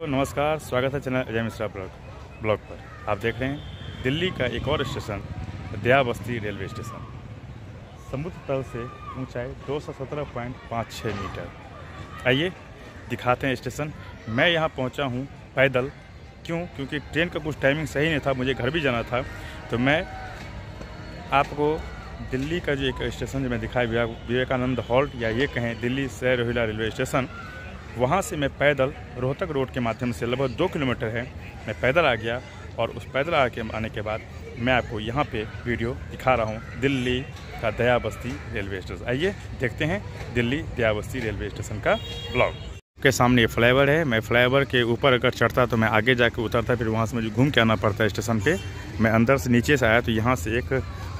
तो नमस्कार, स्वागत है चैनल अजय मिश्रा ब्लॉग पर। आप देख रहे हैं दिल्ली का एक और स्टेशन, दया बस्ती रेलवे स्टेशन। समुद्र तल से ऊंचाई 217.56 मीटर। आइए दिखाते हैं स्टेशन। मैं यहाँ पहुँचा हूँ पैदल, क्योंकि ट्रेन का कुछ टाइमिंग सही नहीं था, मुझे घर भी जाना था। तो मैं आपको दिल्ली का जो एक स्टेशन जो मैं दिखाया, विवेकानंद हॉल्ट, या ये कहें दिल्ली सराय रोहिला रेलवे स्टेशन, वहाँ से मैं पैदल रोहतक रोड के माध्यम से, लगभग 2 किलोमीटर है, मैं पैदल आ गया। और उस पैदल आने के बाद मैं आपको यहाँ पे वीडियो दिखा रहा हूँ दिल्ली का दया बस्ती रेलवे स्टेशन। आइए देखते हैं दिल्ली दया बस्ती रेलवे स्टेशन का ब्लॉग। के सामने फ्लाईओवर है, मैं फ्लाईओवर के ऊपर अगर चढ़ता तो मैं आगे जाकर उतरता, फिर वहाँ से मुझे घूम के आना पड़ता है स्टेशन पे। मैं अंदर से नीचे से आया तो यहाँ से एक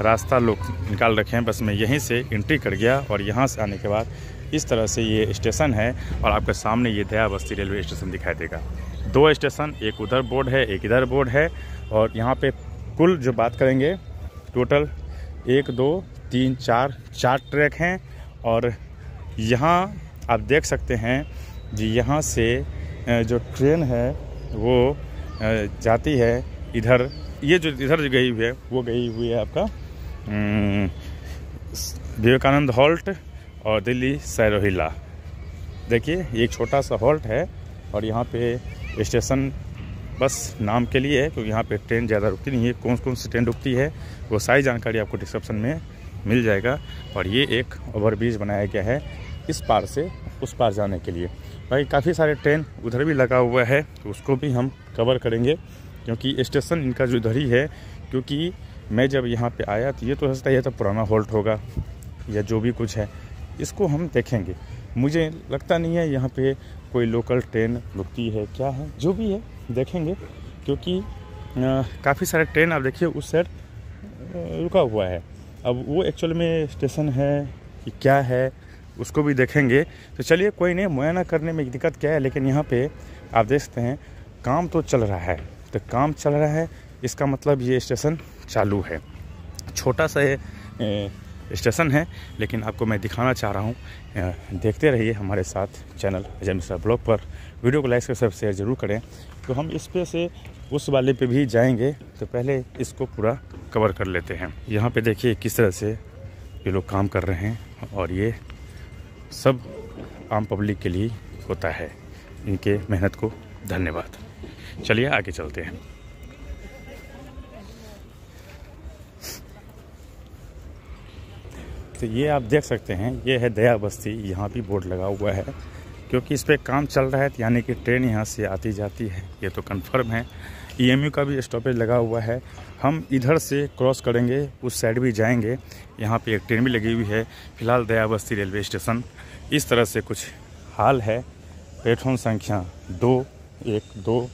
रास्ता लोग निकाल रखे हैं, बस मैं यहीं से एंट्री कर गया। और यहाँ से आने के बाद इस तरह से ये स्टेशन है और आपके सामने ये दया बस्ती रेलवे स्टेशन दिखाई देगा। 2 स्टेशन, एक उधर बोर्ड है, एक इधर बोर्ड है। और यहाँ पर कुल जो बात करेंगे, टोटल 1 2 3 4 ट्रैक हैं। और यहाँ आप देख सकते हैं जी, यहाँ से जो ट्रेन है वो जाती है इधर, ये जो इधर गई हुई है वो गई हुई है आपका विवेकानंद हॉल्ट और दिल्ली सराय रोहिला। देखिए एक छोटा सा हॉल्ट है और यहाँ पे स्टेशन बस नाम के लिए है, क्योंकि यहाँ पे ट्रेन ज़्यादा रुकती नहीं है। कौन सी ट्रेन रुकती है वो सारी जानकारी आपको डिस्क्रिप्शन में मिल जाएगा। और ये एक ओवरब्रिज बनाया गया है इस पार से उस पार जाने के लिए। भाई काफ़ी सारे ट्रेन उधर भी लगा हुआ है, तो उसको भी हम कवर करेंगे, क्योंकि स्टेशन इनका जो उधर ही है। क्योंकि मैं जब यहाँ पे आया तो ये तो हंसता है, तो पुराना हॉल्ट होगा या जो भी कुछ है, इसको हम देखेंगे। मुझे लगता नहीं है यहाँ पे कोई लोकल ट्रेन रुकती है, क्या है जो भी है देखेंगे, क्योंकि काफ़ी सारे ट्रेन आप देखिए उस साइड रुका हुआ है। अब वो एक्चुअल में स्टेशन है कि क्या है उसको भी देखेंगे। तो चलिए, कोई नहीं, मुआयना करने में दिक्कत क्या है, लेकिन यहाँ पे आप देख सकते हैं काम तो चल रहा है। तो काम चल रहा है इसका मतलब ये स्टेशन चालू है। छोटा सा ये स्टेशन है, लेकिन आपको मैं दिखाना चाह रहा हूँ। देखते रहिए हमारे साथ चैनल अजय मिश्रा ब्लॉग पर। वीडियो को लाइक कर सब शेयर ज़रूर करें। तो हम इस पे से उस वाले पे भी जाएंगे, तो पहले इसको पूरा कवर कर लेते हैं। यहाँ पर देखिए किस तरह से ये लोग काम कर रहे हैं, और ये सब आम पब्लिक के लिए होता है। इनके मेहनत को धन्यवाद। चलिए आगे चलते हैं। तो ये आप देख सकते हैं, ये है दया बस्ती। यहाँ भी बोर्ड लगा हुआ है, क्योंकि इस पर काम चल रहा है, तो यानी कि ट्रेन यहाँ से आती जाती है, ये तो कंफर्म है। EMU का भी स्टॉपेज लगा हुआ है। हम इधर से क्रॉस करेंगे, उस साइड भी जाएंगे। यहाँ पे एक ट्रेन भी लगी हुई है। फिलहाल दया बस्ती रेलवे स्टेशन इस तरह से कुछ हाल है। प्लेटफॉर्म संख्या 2, 1, 2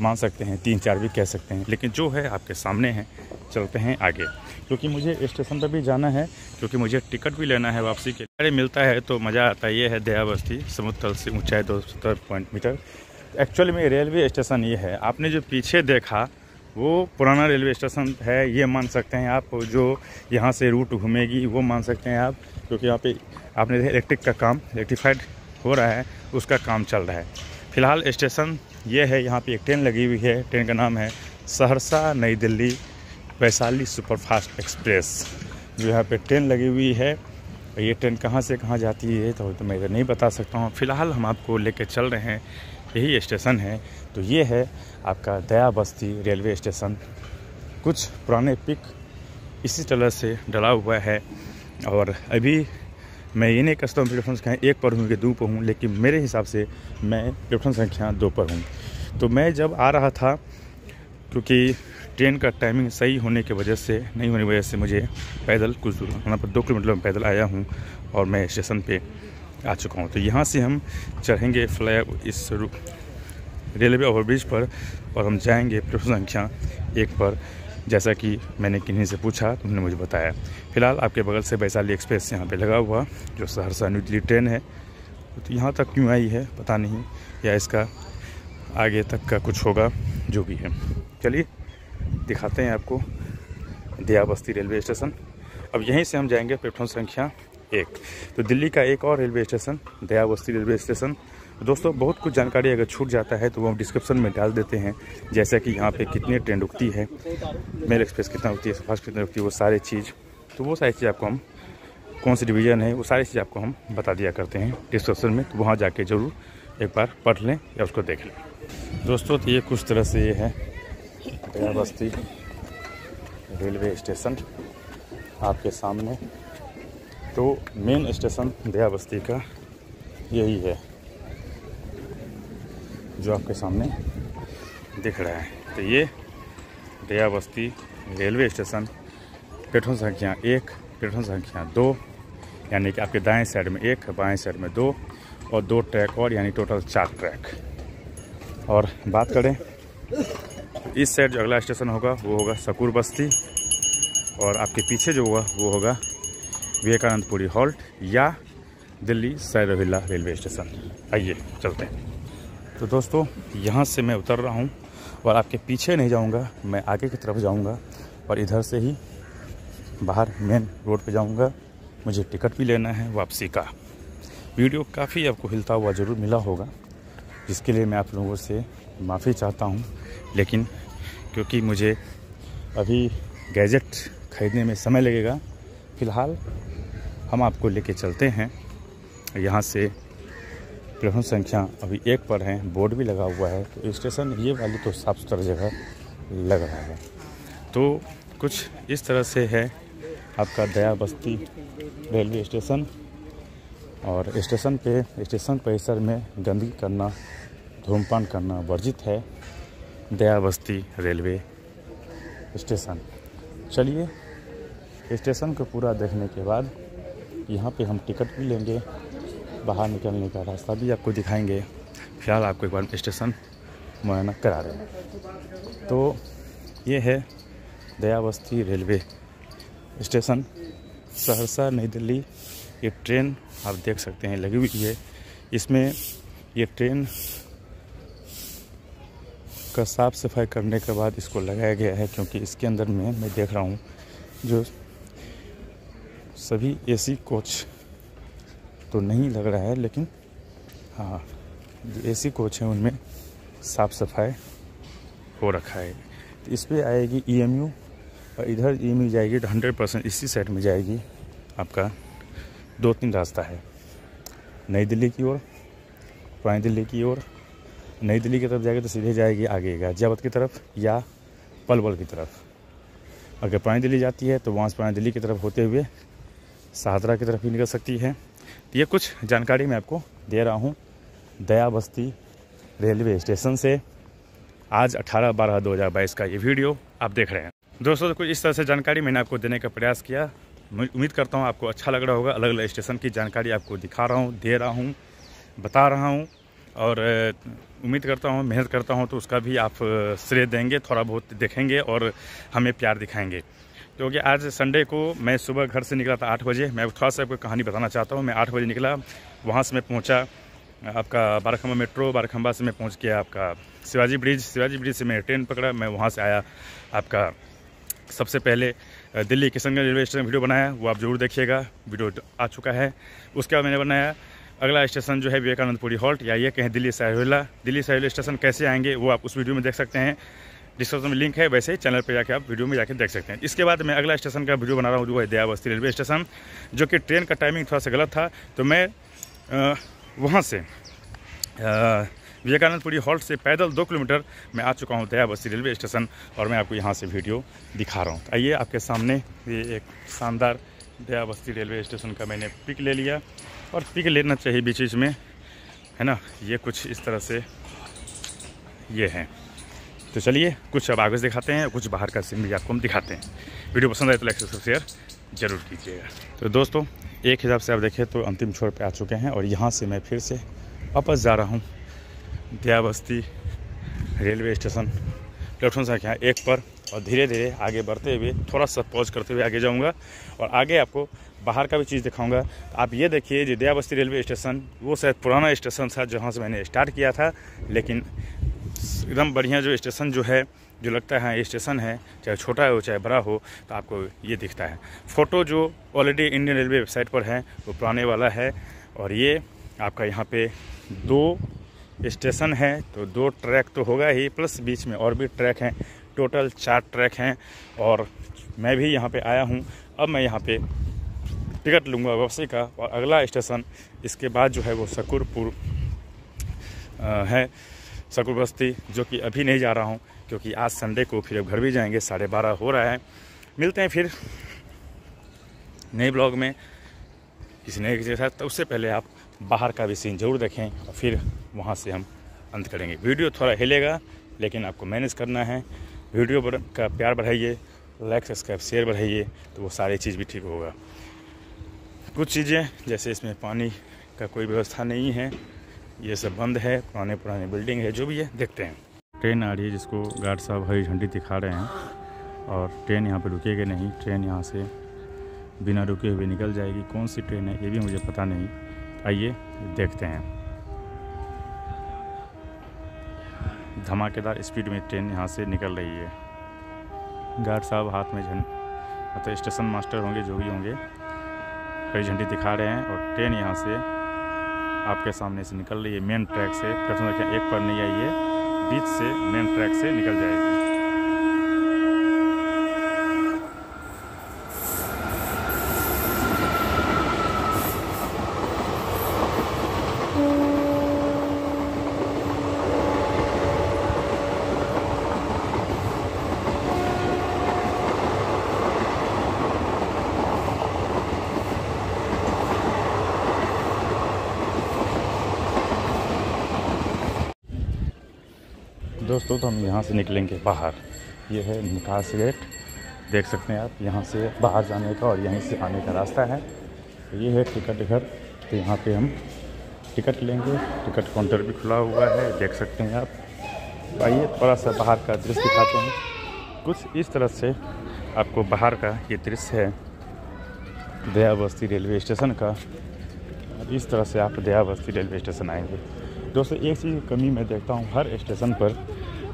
मान सकते हैं, 3, 4 भी कह सकते हैं, लेकिन जो है आपके सामने है। चलते हैं आगे, क्योंकि मुझे स्टेशन पर भी जाना है, क्योंकि मुझे टिकट भी लेना है वापसी के लिए। मिलता है तो मज़ा आता है। ये है दया बस्ती, समुद्र तल से ऊँचाई 217 मीटर। एक्चुअली में रेलवे स्टेशन ये है। आपने जो पीछे देखा वो पुराना रेलवे स्टेशन है, ये मान सकते हैं आप। जो यहाँ से रूट घूमेगी वो मान सकते हैं आप, क्योंकि यहाँ पे आपने इलेक्ट्रिक का काम, इलेक्ट्रीफाइड हो रहा है, उसका काम चल रहा है। फिलहाल स्टेशन ये है। यहाँ पे एक ट्रेन लगी हुई है, ट्रेन का नाम है सहरसा नई दिल्ली वैशाली सुपरफास्ट एक्सप्रेस। जो यहाँ पर ट्रेन लगी हुई है, ये ट्रेन कहाँ से कहाँ जाती है तो मैं इधर नहीं बता सकता हूँ। फ़िलहाल हम आपको लेकर चल रहे हैं, यही स्टेशन है। तो ये है आपका दया बस्ती रेलवे स्टेशन। कुछ पुराने पिक इसी तरह से डला हुआ है। और अभी मैं ये नहीं कहता हूँ प्लेटफॉर्म संख्या 1 पर हूँ कि 2 पर हूँ, लेकिन मेरे हिसाब से मैं प्लेटफॉर्म संख्या 2 पर हूँ। तो मैं जब आ रहा था, क्योंकि ट्रेन का टाइमिंग सही होने की वजह से नहीं होने की वजह से मुझे पैदल कुछ दूर होना पर 2 किलोमीटर में पैदल आया हूँ और मैं स्टेशन पे आ चुका हूँ। तो यहाँ से हम चढ़ेंगे इस रेलवे ओवरब्रिज पर और हम जाएंगे प्लेटफॉर्म संख्या 1 पर, जैसा कि मैंने किन्हीं से पूछा, तुमने मुझे बताया। फिलहाल आपके बगल से वैशाली एक्सप्रेस यहाँ पे लगा हुआ, जो सहरसा न्यू दिल्ली ट्रेन है। तो यहाँ तक क्यों आई है पता नहीं, या इसका आगे तक का कुछ होगा जो भी है। चलिए दिखाते हैं आपको दया बस्ती रेलवे स्टेशन। अब यहीं से हम जाएंगे प्लेटफॉर्म संख्या 1। तो दिल्ली का एक और रेलवे स्टेशन दया बस्ती रेलवे स्टेशन, दोस्तों बहुत कुछ जानकारी अगर छूट जाता है तो वो हम डिस्क्रिप्शन में डाल देते हैं, जैसा कि यहाँ पे कितनी ट्रेन रुकती है, मेल एक्सप्रेस कितना रुकती है, सुपरफास्ट कितना रुकती है, वो सारी चीज़, तो वो सारी चीज़ आपको हम कौन सी डिवीज़न है वो सारी चीज़ आपको हम बता दिया करते हैं डिस्क्रिप्शन में, तो वहाँ जाके ज़रूर एक बार पढ़ लें या उसको देख लें। दोस्तों तो ये कुछ तरह से ये है दया बस्ती रेलवे स्टेशन आपके सामने, तो मेन स्टेशन दया बस्ती का यही है जो आपके सामने दिख रहा है। तो ये दया बस्ती रेलवे स्टेशन प्लेटफॉर्म संख्या 1, प्लेटफॉर्म संख्या 2, यानी कि आपके दाएं साइड में 1, बाएं साइड में 2 और 2 ट्रैक और, यानी टोटल 4 ट्रैक। और बात करें इस साइड जो अगला स्टेशन होगा वो होगा सकुर बस्ती, और आपके पीछे जो होगा वो होगा विवेकानंदपुरी हॉल्ट या दिल्ली सराय रोहिल्ला रेलवे स्टेशन। आइए चलते हैं। तो दोस्तों यहाँ से मैं उतर रहा हूँ और आपके पीछे नहीं जाऊँगा, मैं आगे की तरफ जाऊँगा और इधर से ही बाहर मेन रोड पे जाऊँगा। मुझे टिकट भी लेना है वापसी का। वीडियो काफ़ी आपको हिलता हुआ ज़रूर मिला होगा, जिसके लिए मैं आप लोगों से माफ़ी चाहता हूँ, लेकिन क्योंकि मुझे अभी गैजेट ख़रीदने में समय लगेगा, फ़िलहाल हम आपको लेके चलते हैं। यहाँ से प्लेटफॉर्म संख्या अभी 1 पर हैं, बोर्ड भी लगा हुआ है, तो स्टेशन ये वाली तो साफ सुथरा जगह लग रहा है। तो कुछ इस तरह से है आपका दया बस्ती रेलवे स्टेशन। और स्टेशन पे, स्टेशन परिसर में गंदगी करना, धूमपान करना वर्जित है। दया बस्ती रेलवे स्टेशन, चलिए स्टेशन को पूरा देखने के बाद यहाँ पे हम टिकट भी लेंगे, बाहर निकलने का रास्ता भी आपको दिखाएंगे। फिलहाल आपको एक बार स्टेशन मुआयना करा रहे हैं। तो ये है दया बस्ती रेलवे स्टेशन, सहरसा नई दिल्ली। ये ट्रेन आप देख सकते हैं लगी हुई है, इसमें ये ट्रेन का साफ़ सफाई करने के बाद इसको लगाया गया है, क्योंकि इसके अंदर में मैं देख रहा हूँ जो सभी एसी कोच तो नहीं लग रहा है, लेकिन हाँ जो एसी कोच हैं उनमें साफ़ सफाई हो रखा है। तो इस पर आएगी EMU और इधर EMU जाएगी, 100% इसी साइड में जाएगी। आपका 2-3 रास्ता है, नई दिल्ली की ओर, पुरानी दिल्ली की ओर। नई दिल्ली की तरफ जाएगी तो सीधे जाएगी आगे गाजियाबाद की तरफ या पलवल की तरफ। अगर पुरानी दिल्ली जाती है तो वहाँ से पुरानी दिल्ली की तरफ होते हुए सादरा की तरफ भी निकल सकती है। तो ये कुछ जानकारी मैं आपको दे रहा हूँ दया बस्ती रेलवे स्टेशन से। आज 18/12/2022 का ये वीडियो आप देख रहे हैं। दोस्तों तो कुछ इस तरह से जानकारी मैंने आपको देने का प्रयास किया, उम्मीद करता हूँ आपको अच्छा लग रहा होगा। अलग अलग स्टेशन की जानकारी आपको दिखा रहा हूँ, दे रहा हूँ, बता रहा हूँ, और उम्मीद करता हूँ, मेहनत करता हूँ तो उसका भी आप श्रेय देंगे, थोड़ा बहुत देखेंगे और हमें प्यार दिखाएंगे। क्योंकि आज संडे को मैं सुबह घर से निकला था 8 बजे। मैं थोड़ा सा आपको कहानी बताना चाहता हूँ। मैं 8 बजे निकला, वहाँ से मैं पहुँचा आपका बाराखंबा मेट्रो, बाराखंबा से मैं पहुँच गया आपका शिवाजी ब्रिज, शिवाजी ब्रिज से मैं ट्रेन पकड़ा, मैं वहाँ से आया आपका सबसे पहले Delhi Kishanganj railway station video बनाया, वो आप ज़रूर देखिएगा, वीडियो आ चुका है। उसके बाद मैंने बनाया अगला स्टेशन जो है विवेकानंदपुरी हॉल्ट या ये कहें दिल्ली सराय रोहिल्ला। दिल्ली सराय रोहिल्ला स्टेशन कैसे आएंगे वो आप उस वीडियो में देख सकते हैं, डिस्क्रिप्शन में लिंक है, वैसे ही चैनल पर जाके आप वीडियो में जाके देख सकते हैं। इसके बाद मैं अगला स्टेशन का वीडियो बना रहा हूँ जो है दया बस्ती रेलवे स्टेशन, जो कि ट्रेन का टाइमिंग थोड़ा सा गलत था, तो मैं वहाँ से विवेकानंदपुरी हॉल्ट से पैदल 2 किलोमीटर मैं आ चुका हूँ दया बस्ती रेलवे स्टेशन, और मैं आपको यहाँ से वीडियो दिखा रहा हूँ। आइए आपके सामने ये एक शानदार दया बस्ती रेलवे स्टेशन का मैंने पिक ले लिया, और पिक लेना चाहिए बीच बीच में, है ना। ये कुछ इस तरह से ये है। तो चलिए कुछ अब आगे दिखाते हैं, कुछ बाहर का सीन भी आपको हम दिखाते हैं। वीडियो पसंद आए तो लाइक सब्सक्राइब शेयर जरूर कीजिएगा। तो दोस्तों एक हिसाब से आप देखें तो अंतिम छोर पे आ चुके हैं, और यहाँ से मैं फिर से वापस जा रहा हूँ दया बस्ती रेलवे स्टेशन प्लेटफॉर्म संख्या 1 पर, और धीरे धीरे आगे बढ़ते हुए थोड़ा सा पॉज करते हुए आगे जाऊँगा, और आगे आपको बाहर का भी चीज़ दिखाऊंगा। तो आप ये देखिए जो दया बस्ती रेलवे स्टेशन, वो शायद पुराना स्टेशन था जहाँ से मैंने स्टार्ट किया था, लेकिन एकदम बढ़िया जो स्टेशन जो है, जो लगता है ये स्टेशन है, चाहे छोटा हो चाहे बड़ा हो, तो आपको ये दिखता है। फ़ोटो जो ऑलरेडी इंडियन रेलवे वेबसाइट पर है वो पुराने वाला है, और ये आपका यहाँ पे दो स्टेशन है, तो दो ट्रैक तो होगा ही, प्लस बीच में और भी ट्रैक हैं, टोटल 4 ट्रैक हैं। और मैं भी यहाँ पे आया हूँ, अब मैं यहाँ पे टिकट लूँगा वापसी का। और अगला स्टेशन इसके बाद जो है वो शकूरपुर है, शकुर बस्ती, जो कि अभी नहीं जा रहा हूँ क्योंकि आज संडे को फिर अब घर भी जाएंगे, 12:30 हो रहा है। मिलते हैं फिर नए ब्लॉग में किसी नए के साथ, तो उससे पहले आप बाहर का भी सीन जरूर देखें और फिर वहाँ से हम अंत करेंगे। वीडियो थोड़ा हिलेगा लेकिन आपको मैनेज करना है। वीडियो का प्यार बढ़ाइए, लाइक सब्सक्राइब शेयर बढ़ाइए, तो वो सारी चीज़ भी ठीक होगा। कुछ चीज़ें जैसे इसमें पानी का कोई व्यवस्था नहीं है, ये सब बंद है, पुराने बिल्डिंग है, जो भी है। देखते हैं ट्रेन आ रही है जिसको गार्ड साहब हरी झंडी दिखा रहे हैं, और ट्रेन यहाँ पर रुकेगी नहीं, ट्रेन यहाँ से बिना रुके हुए निकल जाएगी। कौन सी ट्रेन है ये भी मुझे पता नहीं, आइए देखते हैं। धमाकेदार स्पीड में ट्रेन यहाँ से निकल रही है, गार्ड साहब हाथ में झंडी, मतलब स्टेशन मास्टर होंगे जो भी होंगे, हरी झंडी दिखा रहे हैं, और ट्रेन यहाँ से आपके सामने से निकल रही है मेन ट्रैक से। प्लेटफॉर्म 1 पर नहीं आई है, बीच से मेन ट्रैक से निकल जाएगी। दोस्तों तो हम यहाँ से निकलेंगे बाहर, ये है निकास गेट, देख सकते हैं आप, यहाँ से बाहर जाने का और यहीं से आने का रास्ता है। ये है टिकट घर, तो यहाँ पे हम टिकट लेंगे, टिकट काउंटर भी खुला हुआ है, देख सकते हैं आप। आइए थोड़ा सा बाहर का दृश्य दिखाते हैं। कुछ इस तरह से आपको बाहर का ये दृश्य है दया बस्ती रेलवे स्टेशन का। इस तरह से आप दया बस्ती रेलवे स्टेशन आएंगे। दोस्तों एक चीज़ की कमी मैं देखता हूँ हर स्टेशन पर,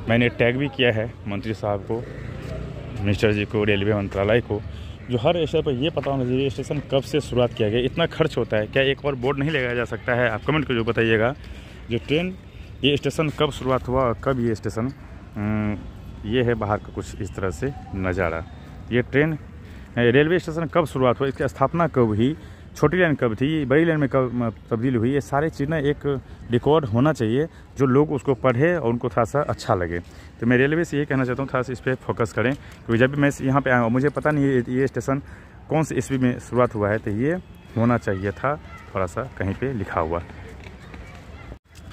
मैंने टैग भी किया है मंत्री साहब को, मिनिस्टर जी को, रेलवे मंत्रालय को, जो हर स्टेशन पर ये पता होना चाहिए स्टेशन कब से शुरुआत किया गया, इतना खर्च होता है क्या, एक और बोर्ड नहीं लगाया जा सकता है? आप कमेंट को जो बताइएगा, जो ट्रेन ये स्टेशन कब शुरुआत हुआ और कब ये स्टेशन। ये है बाहर का कुछ इस तरह से नज़ारा। ये ट्रेन रेलवे स्टेशन कब शुरुआत हुआ, इसकी स्थापना कब हुई, छोटी लाइन कब थी, बड़ी लाइन में कब तब्दील हुई, ये सारी चीज़ ना एक रिकॉर्ड होना चाहिए जो लोग उसको पढ़े और उनको थोड़ा सा अच्छा लगे। तो मैं रेलवे से ये कहना चाहता हूँ थोड़ा सा इस पर फोकस करें, क्योंकि जब भी मैं यहाँ पे आया हूँ मुझे पता नहीं है ये स्टेशन कौन से ईस्वी में शुरुआत हुआ है, तो ये होना चाहिए था थोड़ा सा कहीं पर लिखा हुआ।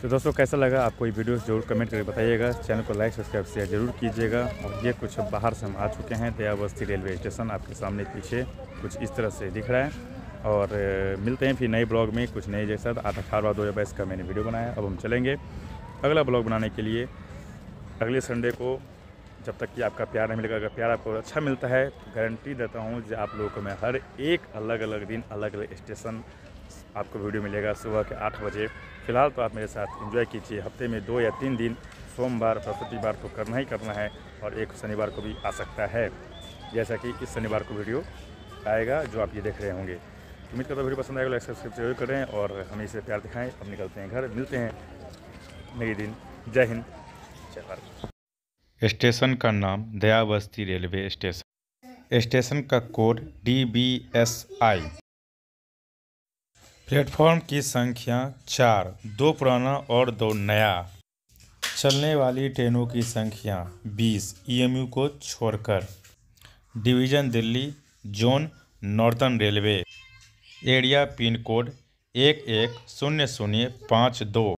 तो दोस्तों कैसा लगा आपको ये वीडियो ज़रूर कमेंट करके बताइएगा, चैनल को लाइक सब्सक्राइब शेयर ज़रूर कीजिएगा। और ये कुछ बाहर से हम आ चुके हैं दया बस्ती रेलवे स्टेशन, आपके सामने पीछे कुछ इस तरह से दिख रहा है। और मिलते हैं फिर नए ब्लॉग में कुछ नए जैसा। 8/4/2022 का मैंने वीडियो बनाया, अब हम चलेंगे अगला ब्लॉग बनाने के लिए अगले संडे को। जब तक कि आपका प्यार नहीं मिलेगा, अगर प्यार आपको अच्छा मिलता है तो गारंटी देता हूँ जो आप लोगों को मैं हर एक अलग अलग दिन अलग अलग स्टेशन आपको वीडियो मिलेगा सुबह के 8 बजे। फिलहाल तो आप मेरे साथ एंजॉय कीजिए। हफ्ते में 2 या 3 दिन, सोमवार बृहस्पतिवार को करना ही करना है, और एक शनिवार को भी आ सकता है, जैसा कि इस शनिवार को वीडियो आएगा जो आप ये देख रहे होंगे। उम्मीद करता हूँ वीडियो पसंद आएगा, लाइक सब्सक्राइब जरूर करें और हमें इसे प्यार दिखाएं। अब निकलते हैं घर, मिलते हैं नए दिन। जय हिंद जय भारत। स्टेशन का नाम Daya Basti railway station, station का कोड DBSI, प्लेटफॉर्म की संख्या 4, 2 पुराना और 2 नया, चलने वाली ट्रेनों की संख्या 20 EMU को छोड़कर, division Delhi, zone northern railway, area pin code 110052।